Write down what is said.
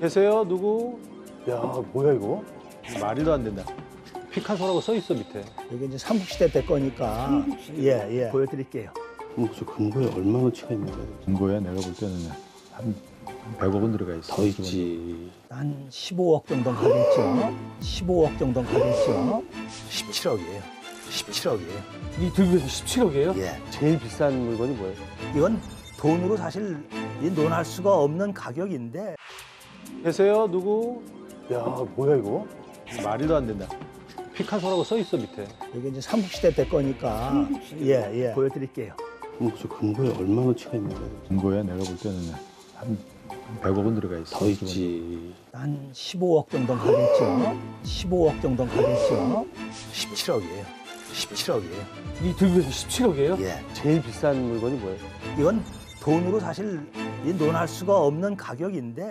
계세요? 누구? 야, 뭐야 이거? 말도 안 된다. 피카소라고 써 있어 밑에. 이게 이제 삼국시대 때 거니까. 삼국시대. 예, 예. 보여드릴게요. 혹시 금고에 얼마어치가 있는 거야? 금고에 내가 볼 때는 한 100억은 들어가 있어. 더 있지. 한 15억 정도는 가겠죠. 15억 정도는 가겠죠. 17억이에요. 17억이에요. 이 들고서 17억이에요? 예. 제일 비싼 물건이 뭐예요? 이건 돈으로 사실 논할 수가 없는 가격인데. 계세요? 누구? 야, 뭐야 이거? 말도 안 된다. 피카소라고 써 있어 밑에. 이게 이제 삼국시대 때 거니까. 예예. 예. 보여드릴게요. 혹시 금고에 얼마어치가 있는 거예요? 금고에 내가 볼 때는 한 100억은 들어가 있어. 더 있지. 한 15억 정도는 가겠죠. 15억 정도는 가겠죠. 17억이에요. 17억이에요. 이 들고서 17억이에요? 예. 제일 비싼 물건이 뭐예요? 이건 돈으로 사실 논할 수가 없는 가격인데.